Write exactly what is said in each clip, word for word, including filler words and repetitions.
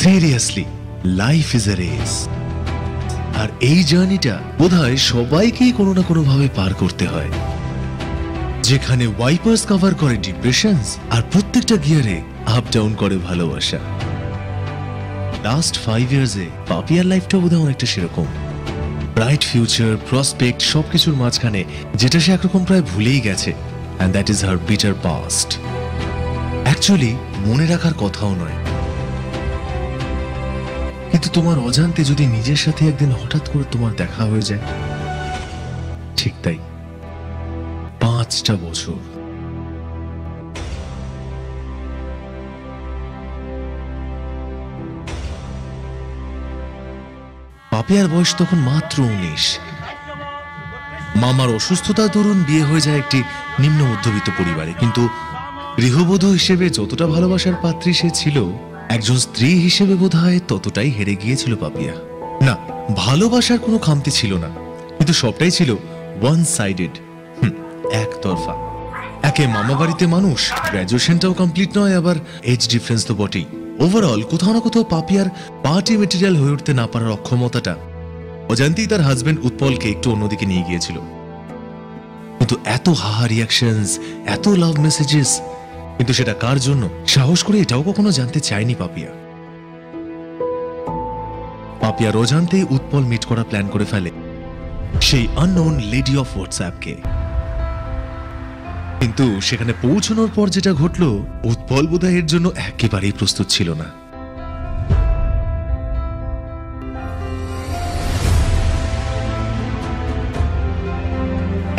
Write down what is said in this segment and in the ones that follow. Seriously, life is a race. আর এই জার্নিটা বোধহয় সবাইকেই কোনো না কোনো ভাবে পার করতে হয়। যেখানে ওয়াইপার্স কভার করে ডিপ্রেশনস আর প্রত্যেকটা গিয়ারে আপ ডাউন করে ভালোবাসা। লাস্ট ফাইভ ইয়ার্সে পাপিয়ার লাইফটা বোধহয় অনেকটা সেরকম। ব্রাইট ফিউচার, প্রসপেক্ট সবকিছুর মাঝখানে যেটা সে একরকম প্রায় ভুলেই গেছে, and that is her bitter past. Actually মনে রাখার কথাও নয়, কিন্তু তোমার অজান্তে যদি নিজের সাথে একদিন হঠাৎ করে তোমার দেখা হয়ে যায়। ঠিক তাই, পাঁচটা বছর। পাপিয়ার বয়স তখন মাত্র উনিশ। মামার অসুস্থতার দরুন বিয়ে হয়ে যায় একটি নিম্ন মধ্যবিত্ত পরিবারে, কিন্তু গৃহবধূ হিসেবে যতটা ভালোবাসার পাত্রী সে ছিল, একজন স্ত্রী হিসেবে বোধহয় ততটাই হেরে গিয়েছিল পাপিয়া। না, ভালোবাসার কোনো খামতি ছিল না, কিন্তু সবটাই ছিল ওয়ান সাইডেড, একতরফা। একে মামা বাড়িতে মানুষ, গ্র্যাজুয়েশনটাও কমপ্লিট নয়, আবার এজ ডিফারেন্স তো বটেই। ওভারঅল কোথাও না কোথাও পাপিয়ার পার্টি মেটেরিয়াল হয়ে উঠতে না পারার অক্ষমতাটা অজান্তেই তার হাজবেন্ড উৎপলকে একটু অন্যদিকে নিয়ে গিয়েছিল। কিন্তু এত হাহা রিয়াকশনস, এত লাভ মেসেজেস, কিন্তু সেটা কার জন্য সাহস করে এটাও কখনো জানতে চায়নি পাপিয়া। পাপিয়া অজান্তেই উৎপল মিট করা প্ল্যান করে ফেলে সেই আননোন লেডি অফ হোয়াটসঅ্যাপকে। কিন্তু সেখানে পৌঁছানোর পর যেটা ঘটল, উৎপল বোধহয় এর জন্য একেবারেই প্রস্তুত ছিল না।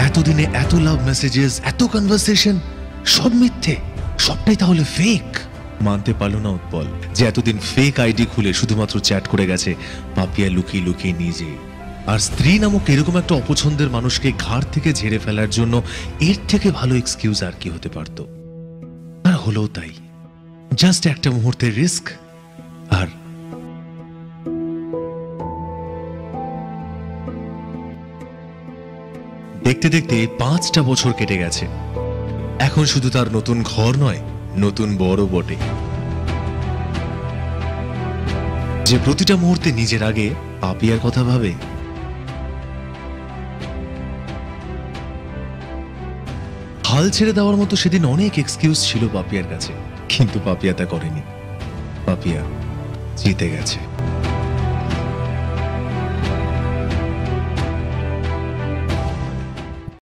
এতদিনে এত লাভ মেসেজেস, এত কনভারসেশন, সব মিথ্যে, সবটাই তাহলে ফেক। মানতে পারল না উৎপল যে এতদিন ফেক আইডি খুলে শুধুমাত্র চ্যাট করে গেছে পাপিয়া লুকিয়ে লুকিয়ে নিজে। আর স্ত্রী নামক এরকম একটা অপছন্দের মানুষকে ঘাড় থেকে ঝেড়ে ফেলার জন্য এর থেকে ভালো এক্সকিউজ আর কি হতে পারত। আর হলেও তাই, জাস্ট একটা মুহূর্তের রিস্ক। আর দেখতে দেখতে পাঁচটা বছর কেটে গেছে। এখন শুধু তার নতুন ঘর নয়, নতুন বড় বটে, যে প্রতিটা মুহূর্তে নিজের আগে পাপিয়ার কথা ভাবে। হাল ছেড়ে দেওয়ার মতো সেদিন অনেক এক্সকিউজ ছিল পাপিয়ার কাছে, কিন্তু পাপিয়া তা করেনি। পাপিয়া জিতে গেছে।